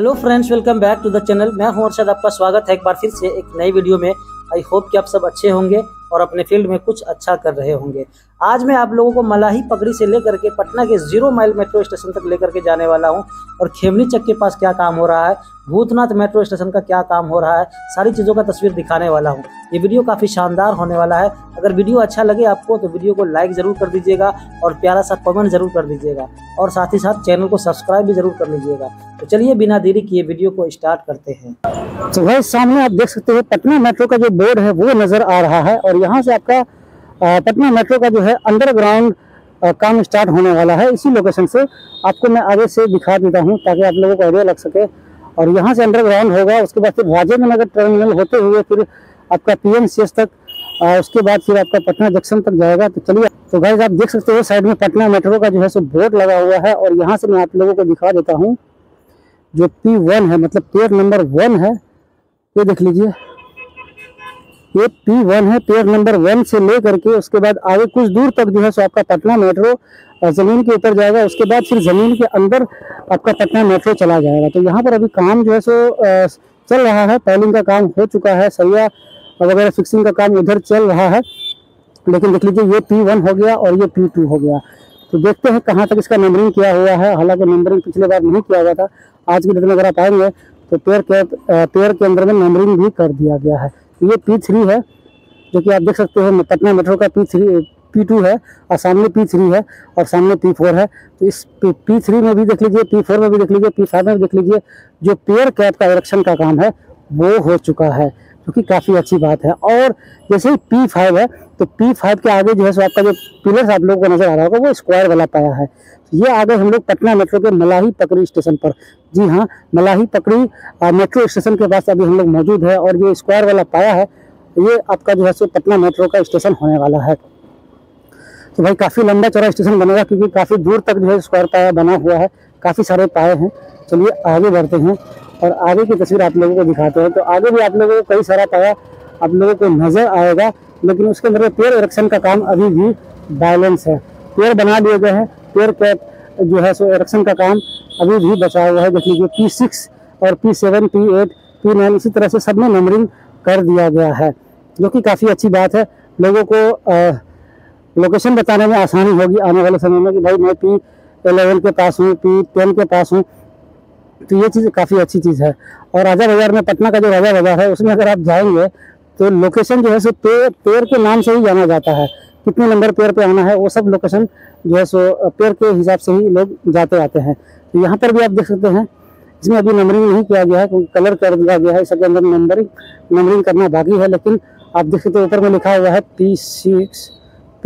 Hello friends, welcome back to the channel. मैं हूं अर्षद, आपका स्वागत है एक बार फिर से एक नई वीडियो में। आई होप कि आप सब अच्छे होंगे और अपने फील्ड में कुछ अच्छा कर रहे होंगे। आज मैं आप लोगों को मलाही पगड़ी से लेकर के पटना के 0 माइल मेट्रो स्टेशन तक लेकर के जाने वाला हूं, और खेमनी चक के पास क्या काम हो रहा है, भूतनाथ मेट्रो स्टेशन का क्या काम हो रहा है, सारी चीज़ों का तस्वीर दिखाने वाला हूं। ये वीडियो काफ़ी शानदार होने वाला है। अगर वीडियो अच्छा लगे आपको तो वीडियो को लाइक ज़रूर कर दीजिएगा और प्यारा सा कमेंट ज़रूर कर दीजिएगा, और साथ ही साथ चैनल को सब्सक्राइब भी ज़रूर कर लीजिएगा। तो चलिए बिना देरी किए वीडियो को स्टार्ट करते हैं। तो भाई सामने आप देख सकते हैं पटना मेट्रो का जो बोर्ड है वो नज़र आ रहा है, और यहाँ से आपका पटना मेट्रो का जो है अंडरग्राउंड काम स्टार्ट होने वाला है। इसी लोकेशन से आपको मैं आगे से दिखा देता हूँ ताकि आप लोगों को आइडिया लग सके। और यहाँ से अंडरग्राउंड होगा, उसके बाद फिर राजेंद्र नगर टर्मिनल होते हुए फिर आपका पीएमसीएस तक, उसके बाद फिर आपका पटना जंक्शन तक जाएगा। तो चलिए, तो गाइस आप देख सकते हो साइड में पटना मेट्रो का जो है सो बोर्ड लगा हुआ है, और यहाँ से मैं आप लोगों को दिखा देता हूँ जो P1 है, मतलब पेयर नंबर 1 है। ये देख लीजिए, ये P1 है। पेयर नंबर 1 से ले करके उसके बाद आगे कुछ दूर तक जो है सो आपका पटना मेट्रो ज़मीन के ऊपर जाएगा, उसके बाद फिर ज़मीन के अंदर आपका पटना मेट्रो चला जाएगा। तो यहाँ पर अभी काम जो है सो चल रहा है, पैलिंग का काम हो चुका है, सरिया वगैरह फिक्सिंग का काम उधर चल रहा है। लेकिन देख लीजिए ये P1 हो गया और ये P2 हो गया। तो देखते हैं कहाँ तक इसका नंबरिंग किया हुआ है। हालांकि नंबरिंग पिछले बार नहीं किया हुआ था, आज की डेट में अगर आप आएंगे तो पेयर के अंदर में नंबरिंग भी कर दिया गया है। ये P3 है जो कि आप देख सकते हो, पटना मेट्रो का P2 है, और सामने P3 है और सामने P4 है। तो इस P3 में भी देख लीजिए, P4 में भी देख लीजिए, P5 में भी देख लीजिए, जो पेयर कैप का इरेक्शन का काम है वो हो चुका है, जो कि काफ़ी अच्छी बात है। और जैसे ही P5 है तो P5 के आगे जो है सो आपका जो पिलर्स आप लोगों को नजर आ रहा होगा वो स्क्वायर वाला पाया है। ये आ गए हम लोग पटना मेट्रो के मलाही पगड़ी स्टेशन पर। जी हाँ, मलाही पगड़ी मेट्रो स्टेशन के पास अभी हम लोग मौजूद है, और ये स्क्वायर वाला पाया है, ये आपका जो है सो पटना मेट्रो का स्टेशन होने वाला है। तो भाई काफ़ी लंबा चौड़ा स्टेशन बनेगा, क्योंकि काफ़ी दूर तक जो है स्क्वायर पाया बना हुआ है, काफ़ी सारे पाए हैं। चलिए आगे बढ़ते हैं और आगे की तस्वीर आप लोगों को दिखाते हैं। तो आगे भी आप लोगों को कई सारा पाया आप लोगों को नजर आएगा, लेकिन उसके अंदर पेड़ इरेक्शन का काम अभी भी बैलेंस है। पेड़ बना दिए गए हैं, पेड़ कैप जो है सो इरेक्शन का काम अभी भी बचा हुआ है। देख लीजिए P6 और P7, P8, P9 इसी तरह से सब में नंबरिंग कर दिया गया है, जो कि काफ़ी अच्छी बात है। लोगों को लोकेशन बताने में आसानी होगी आने वाले समय में कि भाई मैं P11 के पास हूँ, P10 के पास हूँ। तो ये चीज़ काफ़ी अच्छी चीज़ है। और राजा बाज़ार में, पटना का जो राजा बाज़ार है उसमें अगर आप जाएंगे तो लोकेशन जो है सो पेयर के नाम से ही जाना जाता है, कितने नंबर पेयर पे आना है वो सब लोकेशन जो है सो पेयर के हिसाब से ही लोग जाते आते हैं। तो यहाँ पर भी आप देख सकते हैं, इसमें अभी नंबरिंग नहीं किया गया है क्योंकि कलर कर दिया गया है, इसके अंदर नंबरिंग करना बाकी है। लेकिन आप देख सकते हो ऊपर में लिखा हुआ है P6 है या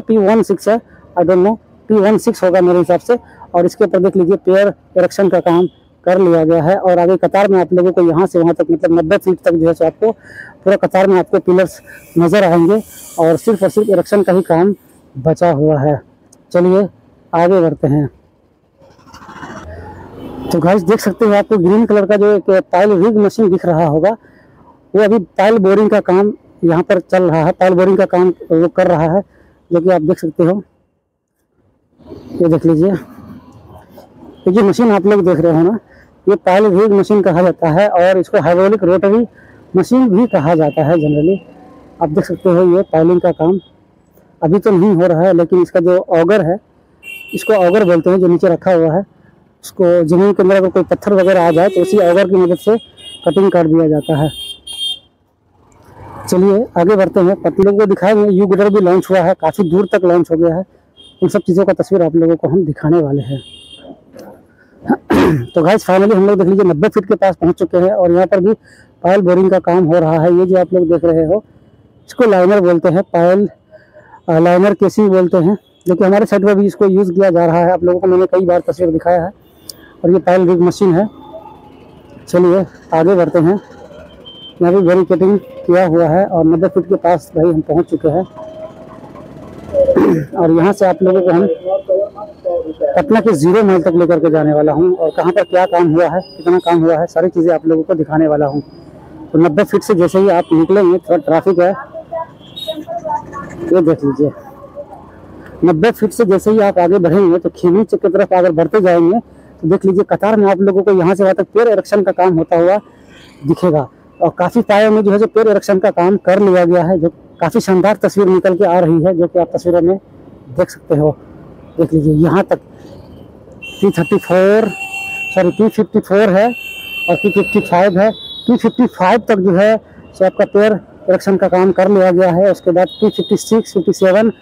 P16 है, आई डोंट नो, P16 होगा मेरे हिसाब से। और इसके ऊपर देख लीजिए पेयर इरेक्शन का काम कर लिया गया है, और आगे कतार में आप लोगों को यहाँ से वहाँ तक मतलब 90 फीट तक जो है सो आपको पूरा कतार में आपको पिलर्स नज़र आएंगे, और सिर्फ इरेक्शन का ही काम बचा हुआ है। चलिए आगे बढ़ते हैं। तो गाइस देख सकते हो आपको ग्रीन कलर का जो एक पाइल रिग मशीन दिख रहा होगा, वो अभी पाइल बोरिंग का काम यहाँ पर चल रहा है, पाइल बोरिंग का काम वो कर रहा है, जो कि आप देख सकते हो। ये देख लीजिए, ये जो मशीन आप लोग देख रहे हो ना, ये पाइल रिग मशीन कहा जाता है, और इसको हाइड्रोलिक रोटरी मशीन भी कहा जाता है जनरली। आप देख सकते हो ये पाइलिंग का काम अभी तो नहीं हो रहा है, लेकिन इसका जो ऑगर है, इसको ऑगर बोलते हैं, जो नीचे रखा हुआ है, उसको जमीन के अंदर अगर कोई पत्थर वगैरह आ जाए तो उसी ऑगर की मदद से कटिंग कर दिया जाता है। चलिए आगे बढ़ते हैं। आप लोगों को दिखाएंगे, यू गिडर भी लॉन्च हुआ है, काफ़ी दूर तक लॉन्च हो गया है। उन सब चीज़ों का तस्वीर आप लोगों को हम दिखाने वाले हैं। तो गाइस फाइनली हम लोग देख लीजिए 90 फीट के पास पहुंच चुके हैं, और यहाँ पर भी पायल बोरिंग का काम हो रहा है। ये जो आप लोग देख रहे हो इसको लाइनर बोलते हैं, पायल लाइनर केसी बोलते हैं, जो कि हमारे साइड पर भी इसको यूज़ किया जा रहा है। आप लोगों को मैंने कई बार तस्वीर दिखाया है, और ये पायल रिग मशीन है। चलिए आगे बढ़ते हैं। यहाँ भी बैरिकेटिंग किया हुआ है, और 90 फीट के पास भाई हम पहुँच चुके हैं, और यहाँ से आप लोगों को हम पटना के 0 माइल तक लेकर के जाने वाला हूँ, और कहाँ पर क्या काम हुआ है, कितना काम हुआ है, सारी चीज़ें आप लोगों को दिखाने वाला हूँ। तो 90 फीट से जैसे ही आप निकलेंगे, थोड़ा ट्रैफिक है, ये देख लीजिए। 90 फीट से जैसे ही आप आगे बढ़ेंगे तो खेमनी चक की तरफ अगर बढ़ते जाएंगे तो देख लीजिए कतार में आप लोगों को यहाँ से वहाँ तक पेड़ एरक्शन का काम होता हुआ दिखेगा। और काफ़ी पायों में जो है पेड़ एरक्शन का काम कर लिया गया है, जो काफ़ी शानदार तस्वीर निकल के आ रही है, जो कि आप तस्वीरों में देख सकते हो। देख लीजिए यहाँ तक 254 है और 255 है। 255 तक जो है सो आपका पेड़ एरक्शन का काम कर लिया गया है। उसके बाद 256, 257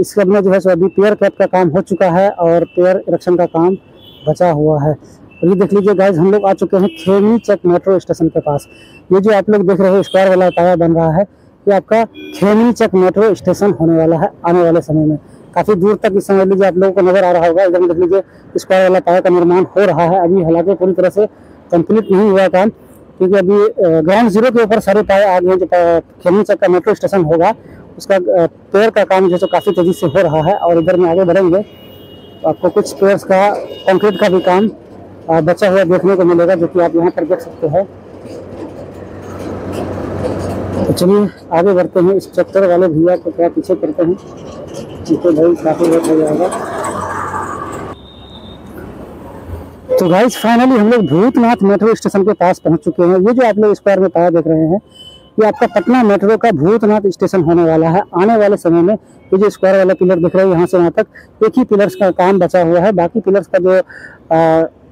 इस सब में जो है सो अभी पेड़ कैप का काम हो चुका है और पेड़ एरक्शन का काम बचा हुआ है। और ये देख लीजिए गाइज, हम लोग आ चुके हैं खेमनी चक मेट्रो स्टेशन के पास। ये जो आप लोग देख रहे हो स्क्वायर वाला ताया बन रहा है, ये आपका खेमनी चक मेट्रो स्टेशन होने वाला है आने वाले समय में। काफ़ी दूर तक इस समझ लीजिए आप लोगों को नज़र आ रहा होगा। एकदम देख लीजिए स्क्वायर वाला ताया का निर्माण हो रहा है अभी, हालांकि पूरी तरह से कंप्लीट नहीं हुआ काम, क्योंकि अभी ग्राउंड जीरो के ऊपर सारे पाए आ गए हैं। जो खेमनी चक का मेट्रो स्टेशन होगा उसका पेड़ का काम जो है काफ़ी तेज़ी से हो रहा है। और इधर में आगे बढ़ेंगे तो आपको कुछ पेड़ का कंक्रीट का भी काम बचा हुआ देखने को मिलेगा, जो कि आप यहाँ पर देख सकते हैं। तो चलिए आगे बढ़ते हैं। इस चक्कर वाले भैया को क्या पीछे करते हैं, क्योंकि भाई काफ़ी वक्त हो जाएगा। तो गाइस फाइनली हम लोग भूतनाथ मेट्रो स्टेशन के पास पहुँच चुके हैं। ये जो आप लोग स्क्वायर में पाया देख रहे हैं, ये आपका पटना मेट्रो का भूतनाथ स्टेशन होने वाला है आने वाले समय में। ये जो स्क्वायर वाला पिलर दिख रहा है, यहाँ से वहाँ तक एक ही पिलर्स का काम बचा हुआ है। बाकी पिलर्स का जो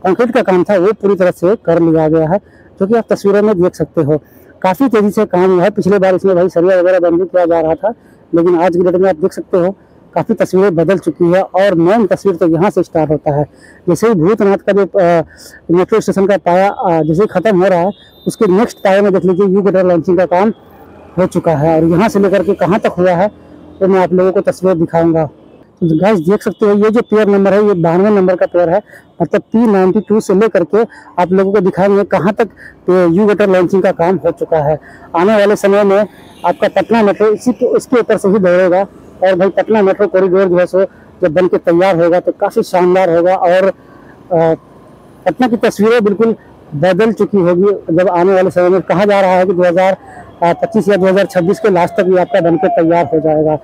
कंक्रीट का काम था वो पूरी तरह से कर लिया गया है, जो कि आप तस्वीरों में देख सकते हो। काफ़ी तेज़ी से काम हुआ है। पिछले बार इसमें भाई सरिया वगैरह बंदी किया जा रहा था, लेकिन आज की डेट में आप देख सकते हो काफ़ी तस्वीरें बदल चुकी है। और मेन तस्वीर तो यहाँ से स्टार्ट होता है। जैसे ही भूतनाथ का जो मेट्रो स्टेशन का पाया जैसे ही ख़त्म हो रहा है, उसके नेक्स्ट पाए में देख लीजिए यू गटर लॉन्चिंग का काम हो चुका है। और यहाँ से लेकर के कहाँ तक हुआ है तो मैं आप लोगों को तस्वीर दिखाऊँगा। तो गैस देख सकते हो ये जो पेयर नंबर है, ये 92 नंबर का पेयर है, मतलब P92 से लेकर के आप लोगों को दिखाएंगे कहाँ तक यू गटर लॉन्चिंग का काम हो चुका है। आने वाले समय में आपका पटना मेट्रो इसके ऊपर से ही दौड़ेगा। और भाई पटना मेट्रो कॉरिडोर जो है सो जब बन के तैयार होगा तो काफ़ी शानदार होगा। और पटना की तस्वीरें बिल्कुल बदल चुकी होगी जब आने वाले समय में। कहा जा रहा है कि 2025 या 2026 के लास्ट तक ये आपका बन के तैयार हो जाएगा।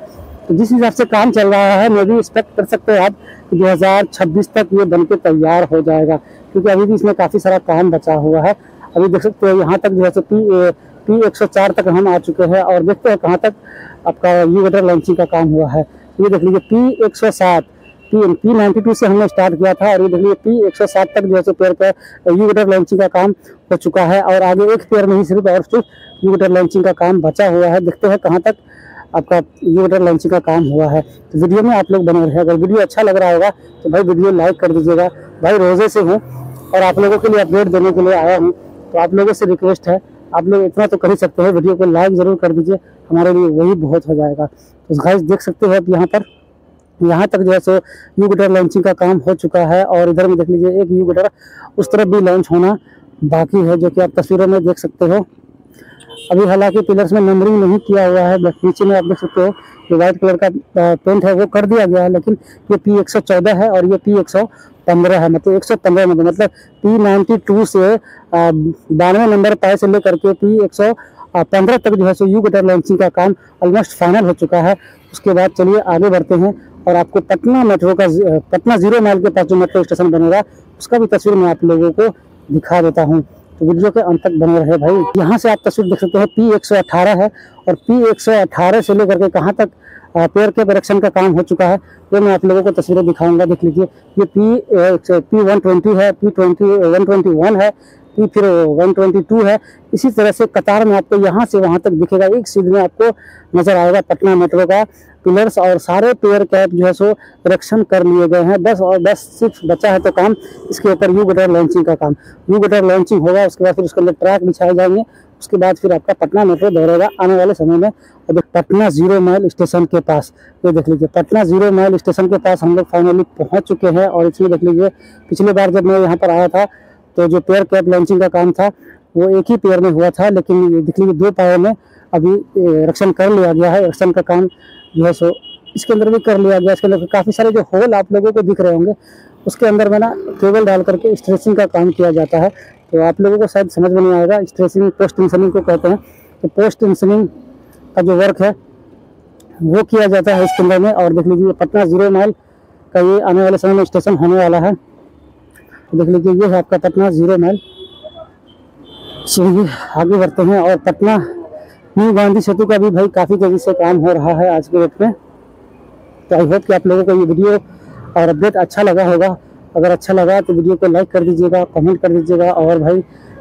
तो जिस हिसाब से काम चल रहा है, मैं भी एक्सपेक्ट कर सकते हैं आप कि 2026 तक ये बन के तैयार हो जाएगा, क्योंकि अभी भी इसमें काफ़ी सारा काम बचा हुआ है। अभी देख सकते हो यहाँ तक जो है सो P104 तक हम आ चुके हैं। और देखते हैं कहाँ तक आपका यू गटर लॉन्चिंग का काम हुआ है। ये देख लीजिए P107, P92 से हमने स्टार्ट किया था और ये देख लीजिए P107 तक जो है सो पेड़ पर यू गटर लॉन्चिंग का काम हो चुका है। और आगे एक पेड़ नहीं सिर्फ और सिर्फ यू गटर लॉन्चिंग का काम बचा हुआ है। देखते हैं कहाँ तक आपका यू गटर लॉन्चिंग का काम हुआ है। तो वीडियो में आप लोग बने रहे। अगर वीडियो अच्छा लग रहा होगा तो भाई वीडियो लाइक कर दीजिएगा। भाई रोजे से हूँ और आप लोगों के लिए अपडेट देने के लिए आया हूँ, तो आप लोगों से रिक्वेस्ट है, आप लोग इतना तो कर ही सकते हैं, वीडियो को लाइक ज़रूर कर दीजिए, हमारे लिए वही बहुत हो जाएगा। तो गाइस देख सकते हो आप यहाँ पर, यहाँ तक जो है सो यू गटर लॉन्चिंग का काम हो चुका है। और इधर में देख लीजिए एक यू गटर उस तरफ भी लॉन्च होना बाकी है, जो कि आप तस्वीरों में देख सकते हो। अभी हालांकि पिलर्स में नंबरिंग नहीं किया हुआ है, बस नीचे में आप देख सकते हो जो वाइट कलर का पेंट है वो कर दिया गया है। लेकिन ये P114 है और ये P115 है, मतलब 115 नंबर, मतलब P92 से 92 नंबर पाए से लेकर के P115 तक जो है सो यू गटर लॉन्चिंग का काम ऑलमोस्ट फाइनल हो चुका है। उसके बाद चलिए आगे बढ़ते हैं और आपको पटना मेट्रो का पटना जीरो माइल के पास जो मेट्रो स्टेशन बनेगा उसका भी तस्वीर मैं आप लोगों को दिखा देता हूँ। तो वीडियो के अंत तक बने रहे भाई। यहाँ से आप तस्वीर देख सकते हैं P118 है और P118 से लेकर के कहाँ तक पेड़ के एरक्शन का काम हो चुका है वो मैं आप लोगों को तस्वीरें दिखाऊंगा। देख लीजिए ये P120 है, P121 है, फिर 122 है। इसी तरह से कतार में आपको यहाँ से वहाँ तक दिखेगा, एक सीध में आपको नजर आएगा पटना मेट्रो का पिलर्स। और सारे पेड़ कैप जो है सो एरक्शन कर लिए गए हैं। 10 और 10 सिर्फ बचा है तो काम इसके ऊपर यू गटर लॉन्चिंग का काम। यू गटर लॉन्चिंग होगा, उसके बाद फिर उसके अंदर ट्रैक बिछाए जाएंगे, उसके बाद फिर आपका पटना मेट्रो दौड़ेगा आने वाले समय में। और पटना जीरो माइल स्टेशन के पास ये देख लीजिए, पटना जीरो माइल स्टेशन के पास हम लोग फाइनली पहुँच चुके हैं। और इसमें देख लीजिए पिछली बार जब मैं यहाँ पर आया था तो जो पेयर कैप लॉन्चिंग का काम था वो एक ही पेयर में हुआ था, लेकिन दिख लीजिए 2 पायों में अभी एरक्शन कर लिया गया है। एरक्शन का काम जो है सो इसके अंदर भी कर लिया गया। इसके अंदर काफ़ी सारे जो होल आप लोगों को दिख रहे होंगे उसके अंदर में ना केबल डाल करके स्ट्रेसिंग का काम किया जाता है। तो आप लोगों को शायद समझ में नहीं आएगा, स्ट्रेसिंग पोस्ट टेंशनिंग को कहते हैं। तो पोस्ट टेंशनिंग का जो वर्क है वो किया जाता है इसके अंदर में। और देख लीजिए पटना जीरो माइल का ये आने वाले समय में स्टेशन होने वाला है। देख लीजिए, ये है आपका पटना जीरो माइल। चलिए आगे बढ़ते हैं। और पटना न्यू गांधी सेतु का भी भाई काफ़ी तेज़ी से काम हो रहा है आज के डेट में। तो आई होप कि आप लोगों को ये वीडियो और अपडेट अच्छा लगा होगा। अगर अच्छा लगा तो वीडियो को लाइक कर दीजिएगा, कमेंट कर दीजिएगा और भाई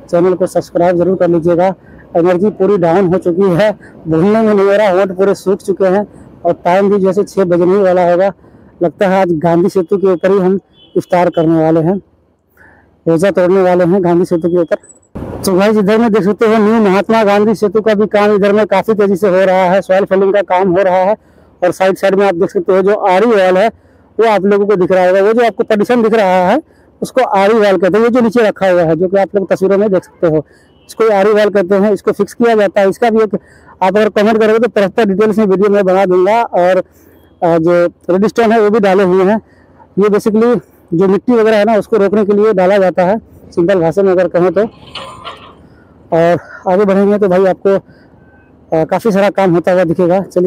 चैनल को सब्सक्राइब जरूर कर लीजिएगा। एनर्जी पूरी डाउन हो चुकी है, बोलने में मेरा होंठ पूरे सूख चुके हैं और टाइम भी जैसे 6 बजने ही वाला होगा। लगता है आज गांधी सेतु के ऊपर ही हम इफ्तार करने वाले हैं, रोजा तोड़ने वाले हैं गांधी सेतु के ऊपर। तो भाई इधर में देख सकते हो न्यू महात्मा गांधी सेतु का भी काम इधर में काफ़ी तेज़ी से हो रहा है, सॉइल फिलिंग का काम हो रहा है। और साइड साइड में आप देख सकते हो जो आरी वॉल है वो आप लोगों को दिख रहा होगा, वो जो आपको पार्टीशन दिख रहा है उसको आरी वॉल कहते हैं। ये जो नीचे रखा हुआ है जो कि आप लोग तस्वीरों में देख सकते हो, इसको आरी वॉल कहते हैं। इसको फिक्स किया जाता है। इसका भी एक आप अगर कमेंट करोगे तो प्रॉपर डिटेल्स में वीडियो में बना दूंगा। और जो रेडिस्टोन है वो भी डाले हुए हैं। ये बेसिकली जो मिट्टी वगैरह है ना उसको रोकने के लिए डाला जाता है, सिंपल भाषा में अगर कहें तो। और आगे बढ़ेंगे तो भाई आपको काफ़ी सारा काम होता हुआ दिखेगा। चलिए।